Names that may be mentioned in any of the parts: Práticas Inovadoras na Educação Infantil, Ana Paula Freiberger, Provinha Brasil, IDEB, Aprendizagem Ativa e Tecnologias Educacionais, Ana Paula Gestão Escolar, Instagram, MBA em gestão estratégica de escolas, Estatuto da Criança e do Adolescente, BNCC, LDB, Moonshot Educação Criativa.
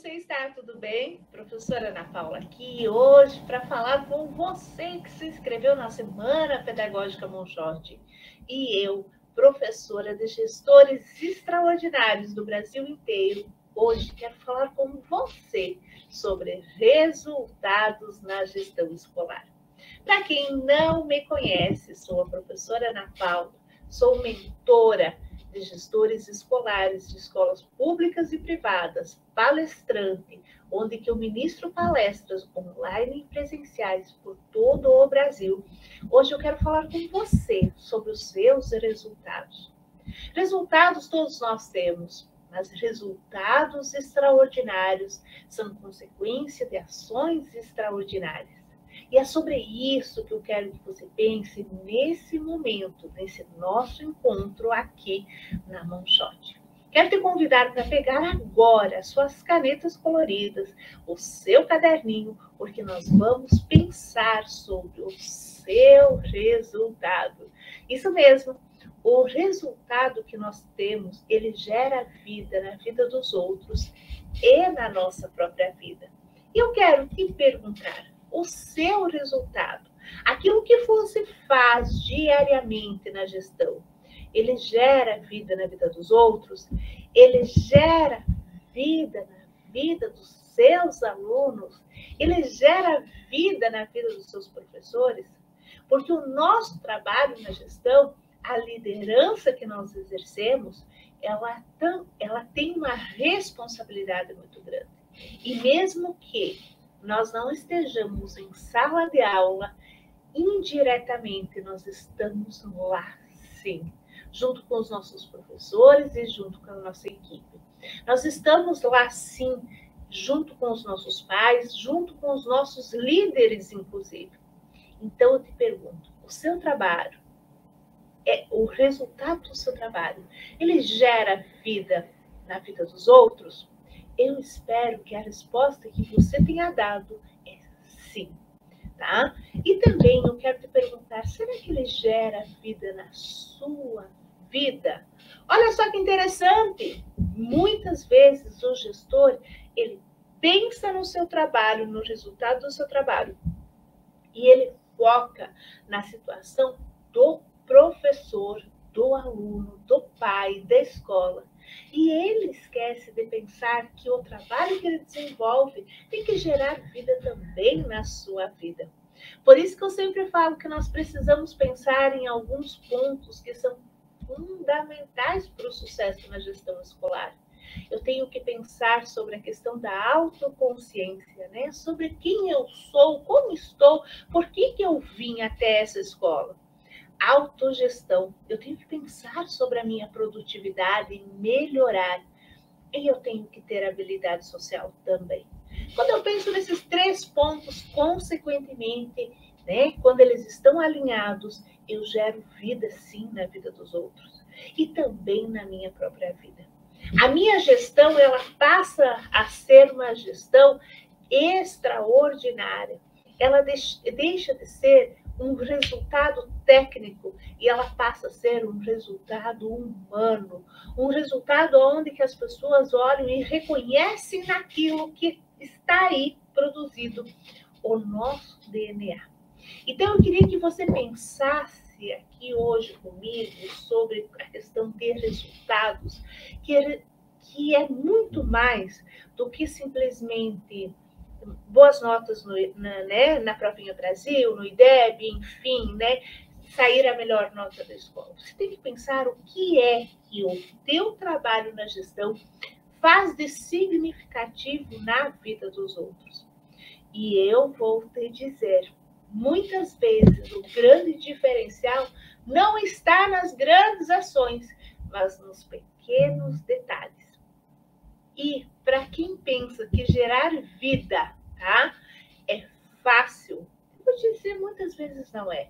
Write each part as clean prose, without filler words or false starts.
você está? Tudo bem? Professora Ana Paula aqui hoje para falar com você que se inscreveu na Semana Pedagógica Moonshot. E eu, professora de gestores extraordinários do Brasil inteiro, hoje quero falar com você sobre resultados na gestão escolar. Para quem não me conhece, sou a professora Ana Paula, sou mentora de gestores escolares de escolas públicas e privadas, palestrante, onde que eu ministro palestras online e presenciais por todo o Brasil. Hoje eu quero falar com você sobre os seus resultados. Resultados todos nós temos, mas resultados extraordinários são consequência de ações extraordinárias. E é sobre isso que eu quero que você pense nesse momento, nesse nosso encontro aqui na Moonshot. Quero te convidar para pegar agora as suas canetas coloridas, o seu caderninho, porque nós vamos pensar sobre o seu resultado. Isso mesmo, o resultado que nós temos, ele gera vida na vida dos outros e na nossa própria vida. E eu quero te perguntar, o seu resultado, aquilo que você faz diariamente na gestão, ele gera vida na vida dos outros, ele gera vida na vida dos seus alunos, ele gera vida na vida dos seus professores, porque o nosso trabalho na gestão, a liderança que nós exercemos, ela tem uma responsabilidade muito grande. E mesmo que nós não estejamos em sala de aula, indiretamente nós estamos lá, sim, junto com os nossos professores e junto com a nossa equipe. Nós estamos lá, sim, junto com os nossos pais, junto com os nossos líderes, inclusive. Então, eu te pergunto, o seu trabalho, o resultado do seu trabalho, ele gera vida na vida dos outros? Eu espero que a resposta que você tenha dado é sim, tá? E também eu quero te perguntar, será que ele gera vida na sua vida? Olha só que interessante! Muitas vezes o gestor, ele pensa no seu trabalho, no resultado do seu trabalho, e ele foca na situação do professor, do aluno, do pai, da escola. E ele esquece de pensar que o trabalho que ele desenvolve tem que gerar vida também na sua vida. Por isso que eu sempre falo que nós precisamos pensar em alguns pontos que são fundamentais para o sucesso na gestão escolar. Eu tenho que pensar sobre a questão da autoconsciência, né? Sobre quem eu sou, como estou, por que que eu vim até essa escola. Autogestão, eu tenho que pensar sobre a minha produtividade e melhorar. E eu tenho que ter habilidade social também. Quando eu penso nesses três pontos, consequentemente, né, quando eles estão alinhados, eu gero vida sim na vida dos outros e também na minha própria vida. A minha gestão, ela passa a ser uma gestão extraordinária. Ela deixa de ser um resultado técnico e ela passa a ser um resultado humano, um resultado onde que as pessoas olham e reconhecem naquilo que está aí produzido, o nosso DNA. Então, eu queria que você pensasse aqui hoje comigo sobre a questão de resultados, que é muito mais do que simplesmente boas notas na Provinha Brasil, no IDEB, enfim, né? Sair a melhor nota da escola. Você tem que pensar o que é que o teu trabalho na gestão faz de significativo na vida dos outros. E eu vou te dizer, muitas vezes o grande diferencial não está nas grandes ações, mas nos pequenos detalhes. E para quem pensa que gerar vida, tá, é fácil, eu vou te dizer, muitas vezes não é.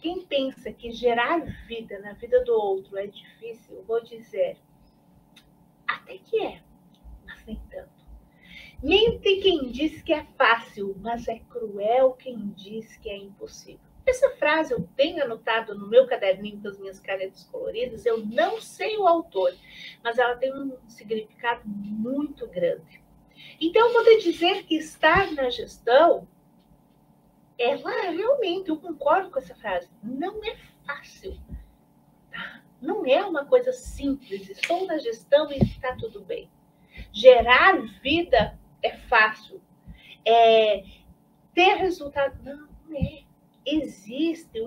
Quem pensa que gerar vida na vida do outro é difícil, eu vou dizer, até que é, mas nem tanto. Mente quem diz que é fácil, mas é cruel quem diz que é impossível. Essa frase eu tenho anotado no meu caderninho com as minhas canetas coloridas, eu não sei o autor, mas ela tem um significado muito grande. Então, poder dizer que estar na gestão, realmente, eu concordo com essa frase, não é fácil. Tá? Não é uma coisa simples, estou na gestão e está tudo bem. Gerar vida é fácil. Ter resultado, não é. Existe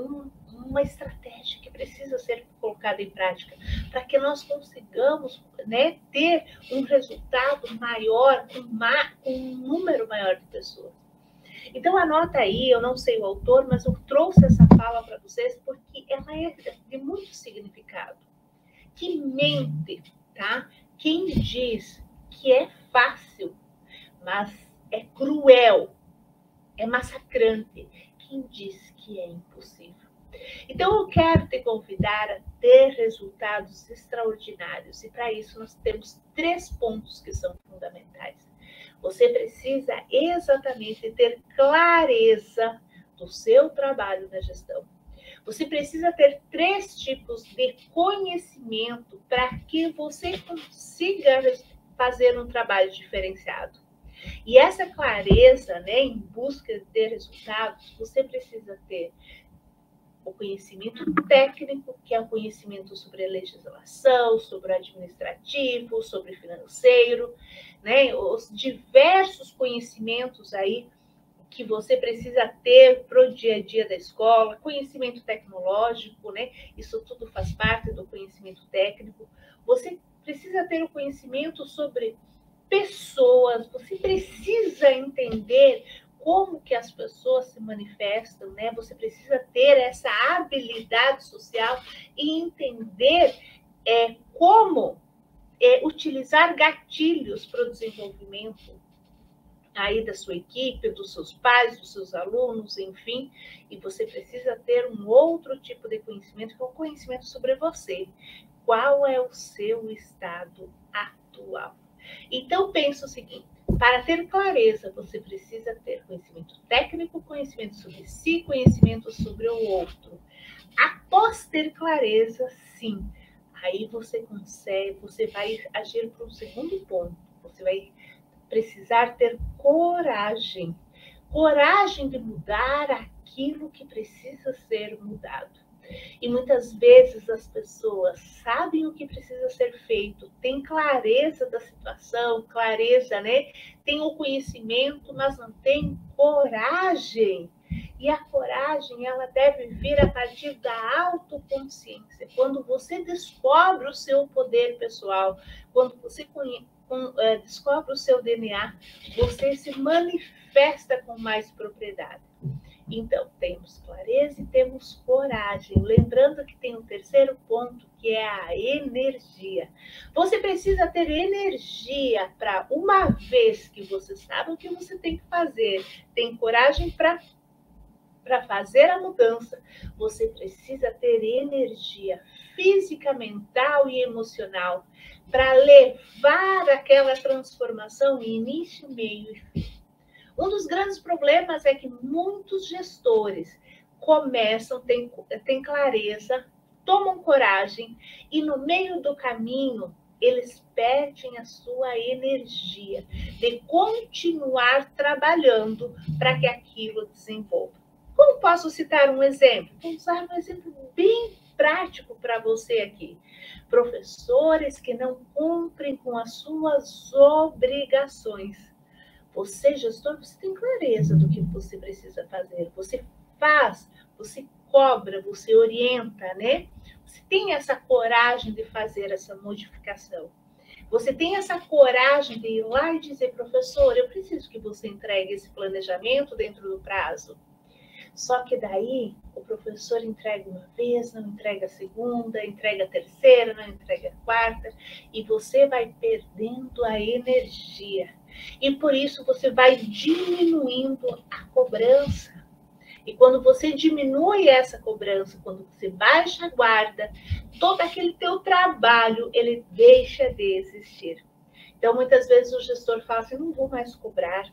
uma estratégia que precisa ser colocada em prática para que nós consigamos, né, ter um resultado maior, com um número maior de pessoas. Então, anota aí, eu não sei o autor, mas eu trouxe essa fala para vocês porque ela é de muito significado. Que mente, tá? Quem diz que é fácil, mas é cruel, é massacrante, quem diz que é impossível. Então, eu quero te convidar a ter resultados extraordinários. E para isso, nós temos 3 pontos que são fundamentais. Você precisa exatamente ter clareza do seu trabalho na gestão. Você precisa ter 3 tipos de conhecimento para que você consiga fazer um trabalho diferenciado. E essa clareza, né, em busca de resultados, você precisa ter o conhecimento técnico, que é o conhecimento sobre legislação, sobre o administrativo, sobre financeiro, né, os diversos conhecimentos aí que você precisa ter para o dia a dia da escola, conhecimento tecnológico, né, isso tudo faz parte do conhecimento técnico. Você precisa ter o conhecimento sobre pessoas, você precisa entender como que as pessoas se manifestam, né? Você precisa ter essa habilidade social e entender como utilizar gatilhos para o desenvolvimento aí da sua equipe, dos seus pais, dos seus alunos, enfim. E você precisa ter um outro tipo de conhecimento, que é o conhecimento sobre você. Qual é o seu estado atual? Então, pensa o seguinte, para ter clareza, você precisa ter conhecimento técnico, conhecimento sobre si, conhecimento sobre o outro. Após ter clareza, sim, aí você consegue, você vai agir para um segundo ponto. Você vai precisar ter coragem. Coragem de mudar aquilo que precisa ser mudado. E muitas vezes as pessoas sabem o que precisa ser feito, tem clareza da situação, clareza, né? Tem o conhecimento, mas não tem coragem. E a coragem, ela deve vir a partir da autoconsciência. Quando você descobre o seu poder pessoal, quando você descobre o seu DNA, você se manifesta com mais propriedade. Então, temos clareza e temos coragem. Lembrando que tem um 3º ponto, que é a energia. Você precisa ter energia para, uma vez que você sabe o que você tem que fazer, tem coragem para fazer a mudança, você precisa ter energia física, mental e emocional para levar aquela transformação início, meio e fim. Um dos grandes problemas é que muitos gestores começam, têm clareza, tomam coragem e no meio do caminho eles perdem a sua energia de continuar trabalhando para que aquilo desenvolva. Como posso citar um exemplo? Vou usar um exemplo bem prático para você aqui. Professores que não cumprem com as suas obrigações. Você, gestor, você tem clareza do que você precisa fazer. Você faz, você cobra, você orienta, né? Você tem essa coragem de fazer essa modificação. Você tem essa coragem de ir lá e dizer, professor, eu preciso que você entregue esse planejamento dentro do prazo. Só que daí o professor entrega uma vez, não entrega a segunda, entrega a terceira, não entrega a quarta. E você vai perdendo a energia. E por isso você vai diminuindo a cobrança. E quando você diminui essa cobrança, quando você baixa a guarda, todo aquele teu trabalho, ele deixa de existir. Então, muitas vezes o gestor fala assim, não vou mais cobrar,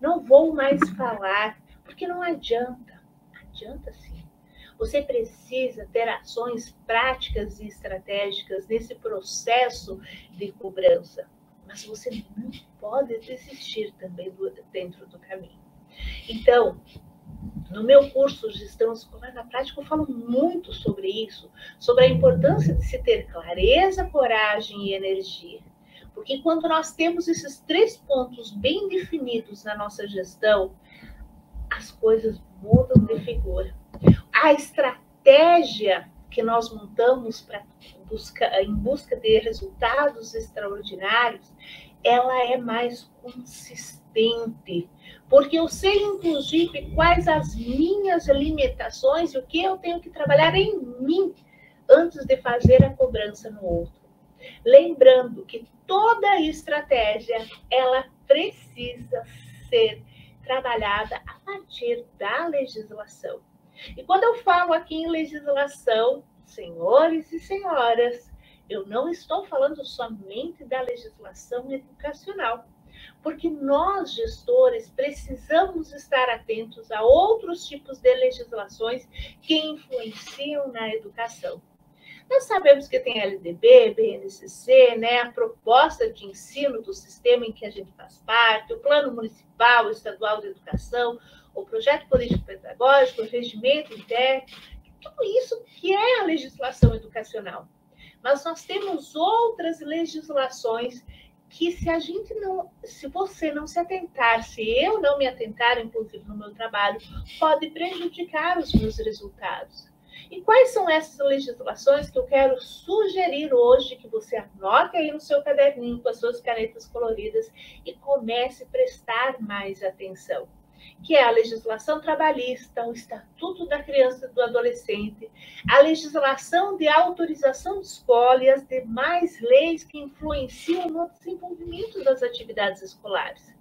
não vou mais falar, porque não adianta. Adianta sim. Você precisa ter ações práticas e estratégicas nesse processo de cobrança. mas você não pode desistir também dentro do caminho. Então, no meu curso de Gestão Escolar na Prática, eu falo muito sobre isso, sobre a importância de se ter clareza, coragem e energia. Porque quando nós temos esses três pontos bem definidos na nossa gestão, as coisas mudam de figura. A estratégia que nós montamos em busca de resultados extraordinários, ela é mais consistente, porque eu sei, inclusive, quais as minhas limitações e o que eu tenho que trabalhar em mim antes de fazer a cobrança no outro. Lembrando que toda estratégia, ela precisa ser trabalhada a partir da legislação. E quando eu falo aqui em legislação, senhores e senhoras, eu não estou falando somente da legislação educacional, porque nós, gestores, precisamos estar atentos a outros tipos de legislações que influenciam na educação. Nós sabemos que tem LDB, BNCC, né, a proposta de ensino do sistema em que a gente faz parte, o plano municipal, o estadual de educação, o projeto político pedagógico, o regimento IDEB, tudo isso que é a legislação educacional. Mas nós temos outras legislações que se você não se atentar, se eu não me atentar, inclusive no meu trabalho, pode prejudicar os meus resultados. E quais são essas legislações que eu quero sugerir hoje que você anote aí no seu caderninho com as suas canetas coloridas e comece a prestar mais atenção? Que é a legislação trabalhista, o Estatuto da Criança e do Adolescente, a legislação de autorização de escola e as demais leis que influenciam no desenvolvimento das atividades escolares.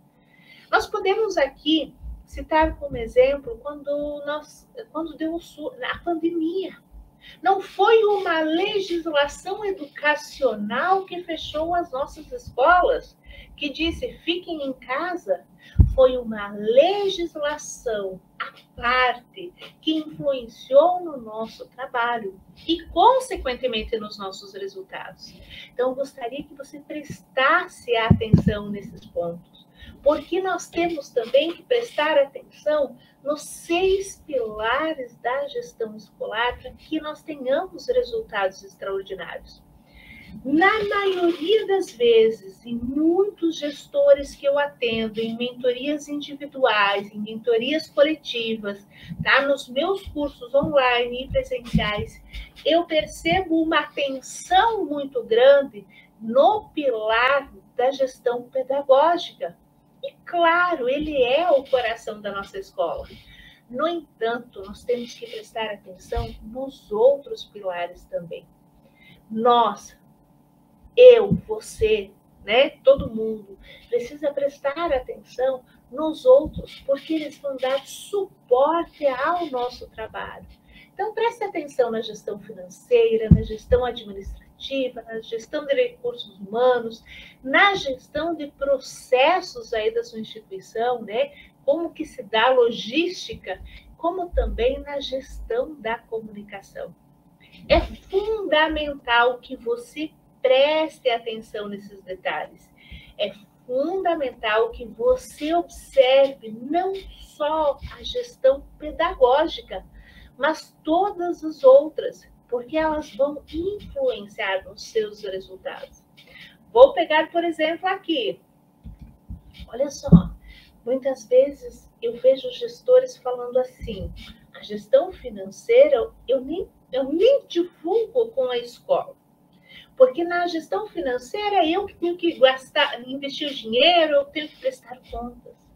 Nós podemos aqui citar como exemplo quando deu a pandemia. Não foi uma legislação educacional que fechou as nossas escolas, que disse fiquem em casa. Foi uma legislação à parte que influenciou no nosso trabalho e, consequentemente, nos nossos resultados. Então, eu gostaria que você prestasse atenção nesses pontos, porque nós temos também que prestar atenção nos 6 pilares da gestão escolar para que nós tenhamos resultados extraordinários. Na maioria das vezes, em muitos gestores que eu atendo, em mentorias individuais, em mentorias coletivas, tá? Nos meus cursos online e presenciais, eu percebo uma atenção muito grande no pilar da gestão pedagógica. E claro, ele é o coração da nossa escola. No entanto, nós temos que prestar atenção nos outros pilares também. Eu, você, né? Todo mundo precisa prestar atenção nos outros, porque eles vão dar suporte ao nosso trabalho. Então, preste atenção na gestão financeira, na gestão administrativa, na gestão de recursos humanos, na gestão de processos aí da sua instituição, né? Como que se dá a logística, como também na gestão da comunicação. É fundamental que você preste atenção nesses detalhes. É fundamental que você observe não só a gestão pedagógica, mas todas as outras, porque elas vão influenciar nos seus resultados. Vou pegar, por exemplo, aqui. Olha só, muitas vezes eu vejo gestores falando assim, a gestão financeira eu nem divulgo com a escola. Porque na gestão financeira eu que tenho que gastar, investir o dinheiro, eu tenho que prestar contas.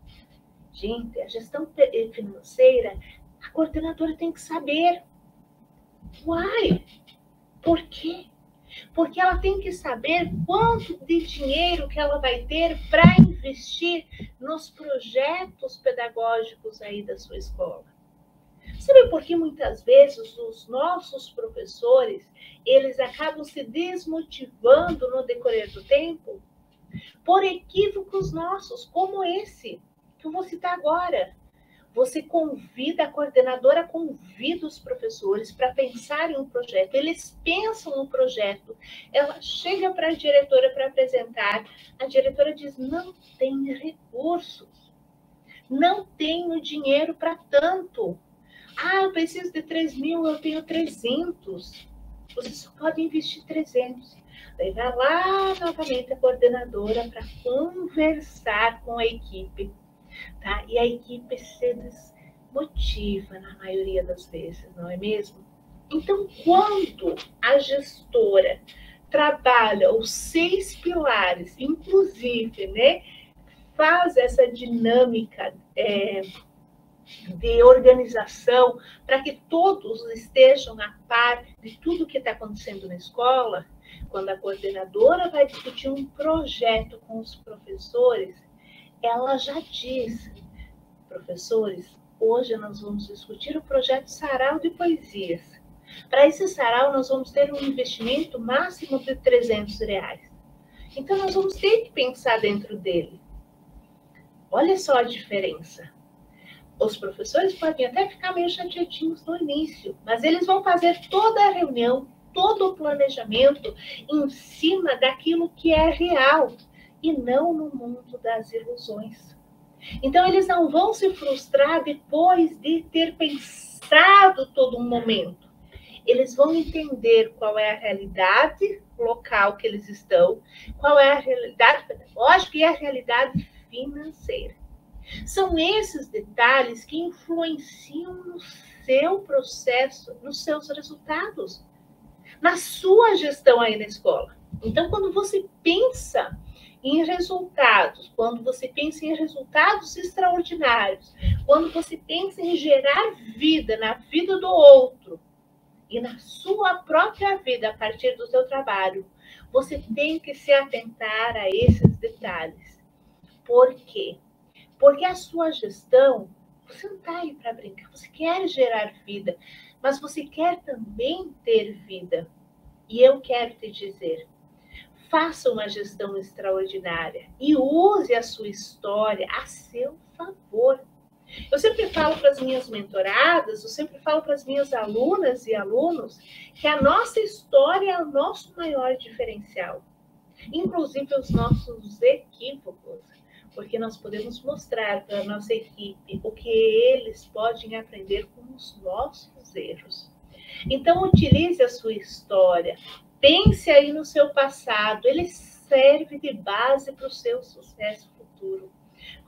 Gente, a gestão financeira, a coordenadora tem que saber. Uai! Por quê? Porque ela tem que saber quanto de dinheiro que ela vai ter para investir nos projetos pedagógicos aí da sua escola. Sabe por que muitas vezes os nossos professores, eles acabam se desmotivando no decorrer do tempo? Por equívocos nossos, como esse, que eu vou citar agora. Você convida, a coordenadora convida os professores para pensarem um projeto, eles pensam um projeto, ela chega para a diretora para apresentar, a diretora diz, não tem recursos, não tenho dinheiro para tanto, ah, eu preciso de 3.000, eu tenho 300, vocês só podem investir 300. Daí vai lá novamente a coordenadora para conversar com a equipe. Tá? E a equipe se desmotiva na maioria das vezes, não é mesmo? Então, quando a gestora trabalha os 6 pilares, inclusive, né, faz essa dinâmica de organização para que todos estejam a par de tudo que está acontecendo na escola, quando a coordenadora vai discutir um projeto com os professores, ela já diz, professores, hoje nós vamos discutir o projeto Sarau de Poesias. Para esse sarau, nós vamos ter um investimento máximo de R$300. Então, nós vamos ter que pensar dentro dele. Olha só a diferença. Os professores podem até ficar meio chateadinhos no início, mas eles vão fazer toda a reunião, todo o planejamento em cima daquilo que é real, e não no mundo das ilusões. Então, eles não vão se frustrar depois de ter pensado todo um momento. Eles vão entender qual é a realidade local que eles estão, qual é a realidade pedagógica e a realidade financeira. São esses detalhes que influenciam no seu processo, nos seus resultados, na sua gestão aí na escola. Então, quando você pensa em resultados, quando você pensa em resultados extraordinários, quando você pensa em gerar vida na vida do outro e na sua própria vida a partir do seu trabalho, você tem que se atentar a esses detalhes. Por quê? Porque a sua gestão, você não está aí para brincar, você quer gerar vida, mas você quer também ter vida. E eu quero te dizer, faça uma gestão extraordinária e use a sua história a seu favor. Eu sempre falo para as minhas mentoradas, eu sempre falo para as minhas alunas e alunos que a nossa história é o nosso maior diferencial. Inclusive os nossos equívocos, porque nós podemos mostrar para a nossa equipe o que eles podem aprender com os nossos erros. Então, utilize a sua história. Pense aí no seu passado, ele serve de base para o seu sucesso futuro.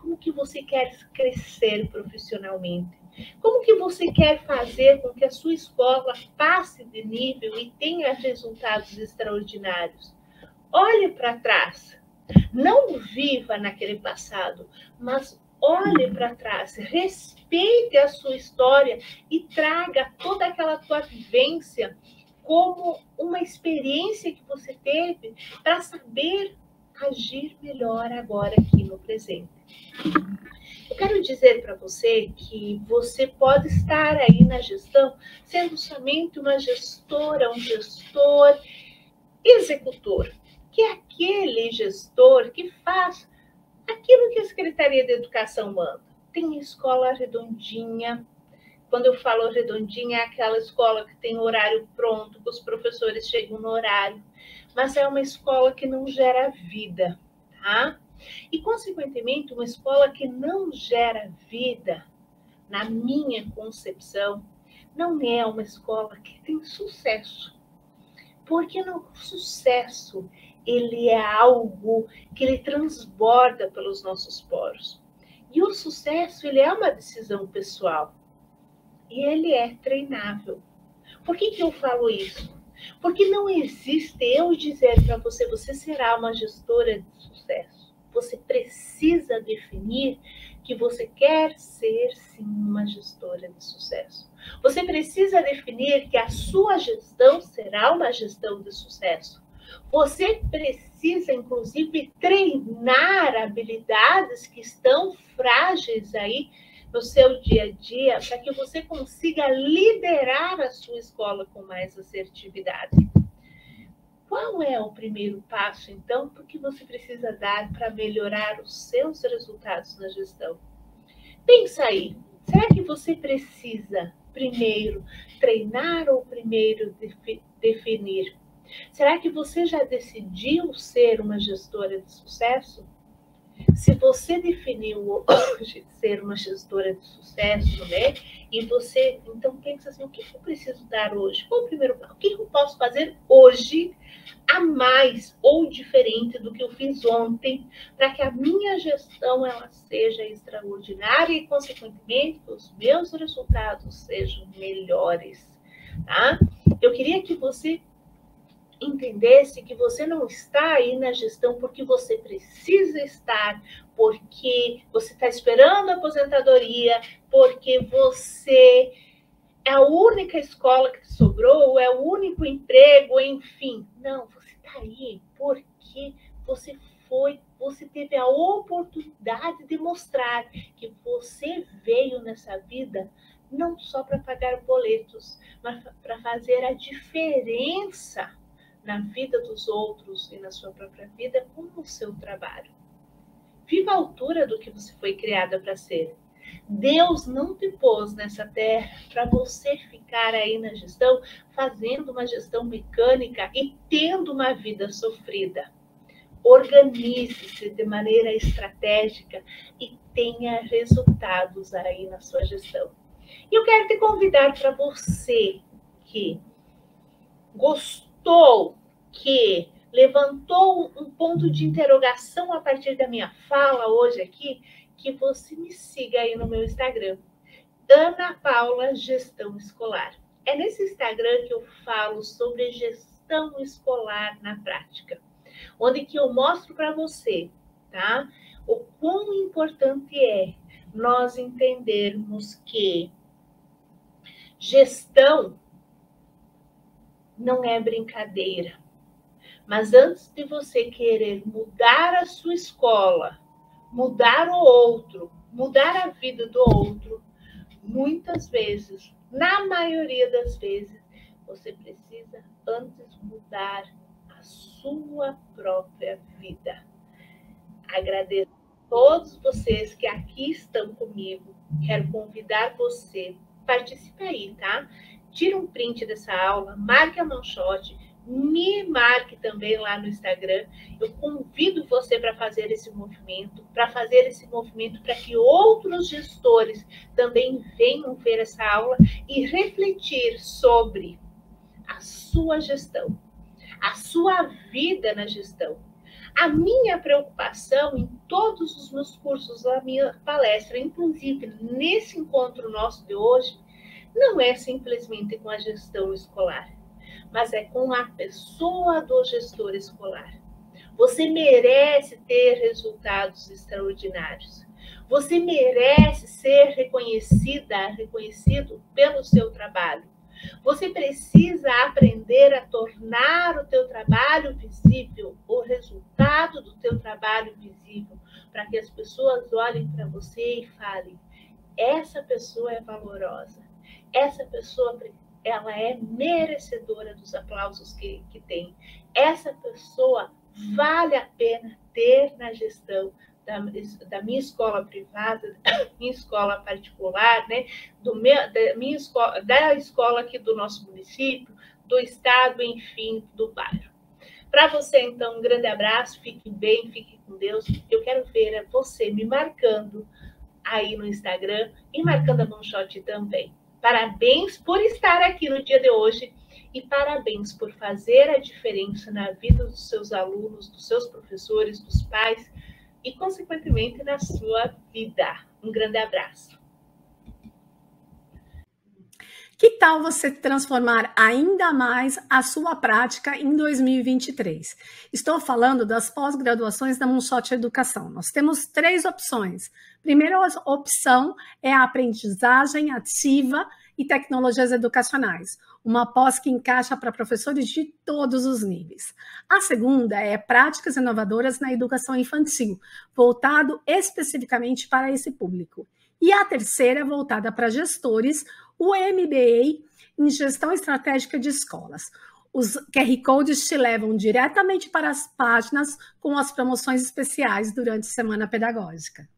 Como que você quer crescer profissionalmente? Como que você quer fazer com que a sua escola passe de nível e tenha resultados extraordinários? Olhe para trás, não viva naquele passado, mas olhe para trás, respeite a sua história e traga toda aquela tua vivência como uma experiência que você teve para saber agir melhor agora aqui no presente. Eu quero dizer para você que você pode estar aí na gestão sendo somente uma gestora, um gestor executor, que é aquele gestor que faz aquilo que a Secretaria de Educação manda. Tem escola redondinha. Quando eu falo redondinha, é aquela escola que tem horário pronto, que os professores chegam no horário. Mas é uma escola que não gera vida, tá? E, consequentemente, uma escola que não gera vida, na minha concepção, não é uma escola que tem sucesso. Porque o sucesso, ele é algo que ele transborda pelos nossos poros. E o sucesso, ele é uma decisão pessoal. E ele é treinável. Por que que eu falo isso? Porque não existe eu dizer para você, você será uma gestora de sucesso. Você precisa definir que você quer ser, sim, uma gestora de sucesso. Você precisa definir que a sua gestão será uma gestão de sucesso. Você precisa, inclusive, treinar habilidades que estão frágeis aí, no seu dia a dia, para que você consiga liderar a sua escola com mais assertividade. Qual é o primeiro passo, então, que você precisa dar para melhorar os seus resultados na gestão? Pensa aí, Será que você precisa primeiro treinar ou primeiro definir? Será que você já decidiu ser uma gestora de sucesso? Se você definiu ser uma gestora de sucesso, né? E você, então, pensa assim, o que eu preciso dar hoje? Qual o primeiro passo? O que eu posso fazer hoje a mais ou diferente do que eu fiz ontem para que a minha gestão ela seja extraordinária e, consequentemente, os meus resultados sejam melhores, tá? Eu queria que você entendesse que você não está aí na gestão porque você precisa estar, porque você está esperando a aposentadoria, porque você é a única escola que sobrou, é o único emprego, enfim. Não, você está aí porque você foi, você teve a oportunidade de mostrar que você veio nessa vida não só para pagar boletos, mas para fazer a diferença na vida dos outros e na sua própria vida com o seu trabalho. Viva a altura do que você foi criada para ser. Deus não te pôs nessa terra para você ficar aí na gestão, fazendo uma gestão mecânica e tendo uma vida sofrida. Organize-se de maneira estratégica e tenha resultados aí na sua gestão. E eu quero te convidar para você que gostou, que levantou um ponto de interrogação a partir da minha fala hoje aqui, que você me siga aí no meu Instagram, Ana Paula Gestão Escolar. É nesse Instagram que eu falo sobre gestão escolar na prática, onde que eu mostro para você, tá? O quão importante é nós entendermos que gestão não é brincadeira, mas antes de você querer mudar a sua escola, mudar o outro, mudar a vida do outro, muitas vezes, na maioria das vezes, você precisa antes mudar a sua própria vida. Agradeço a todos vocês que aqui estão comigo, quero convidar você, participe aí, tá? Tira um print dessa aula, marque a Moonshot, me marque também lá no Instagram. Eu convido você para fazer esse movimento, para que outros gestores também venham ver essa aula e refletir sobre a sua gestão, a sua vida na gestão. A minha preocupação em todos os meus cursos, a minha palestra, inclusive nesse encontro nosso de hoje, não é simplesmente com a gestão escolar, mas é com a pessoa do gestor escolar. Você merece ter resultados extraordinários. Você merece ser reconhecida, reconhecido pelo seu trabalho. Você precisa aprender a tornar o teu trabalho visível, o resultado do teu trabalho visível, para que as pessoas olhem para você e falem, essa pessoa é valorosa. Essa pessoa, ela é merecedora dos aplausos que tem. Essa pessoa vale a pena ter na gestão da minha escola privada, da minha escola particular, né? Da escola aqui do nosso município, do estado, enfim, do bairro. Para você, então, um grande abraço, fique bem, fique com Deus. Eu quero ver você me marcando aí no Instagram e marcando a Moonshot também. Parabéns por estar aqui no dia de hoje e parabéns por fazer a diferença na vida dos seus alunos, dos seus professores, dos pais e, consequentemente, na sua vida. Um grande abraço. Que tal você transformar ainda mais a sua prática em 2023? Estou falando das pós-graduações da Moonshot Educação. Nós temos 3 opções. Primeira opção é a Aprendizagem Ativa e Tecnologias Educacionais, uma pós que encaixa para professores de todos os níveis. A segunda é Práticas Inovadoras na Educação Infantil, voltado especificamente para esse público. E a terceira, voltada para gestores, o MBA em Gestão Estratégica de Escolas. Os QR Codes te levam diretamente para as páginas com as promoções especiais durante a semana pedagógica.